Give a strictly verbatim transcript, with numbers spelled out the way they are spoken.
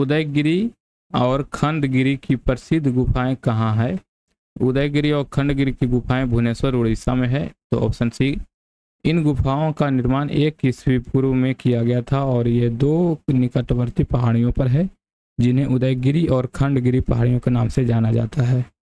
उदयगिरी और खण्डगिरी की प्रसिद्ध गुफाएं कहाँ है? उदयगिरी और खण्डगिरी की गुफाएं भुवनेश्वर उड़ीसा में है। तो ऑप्शन सी। इन गुफाओं का निर्माण एक ईस्वी पूर्व में किया गया था और ये दो निकटवर्ती पहाड़ियों पर है जिन्हें उदयगिरी और खण्डगिरी पहाड़ियों के नाम से जाना जाता है।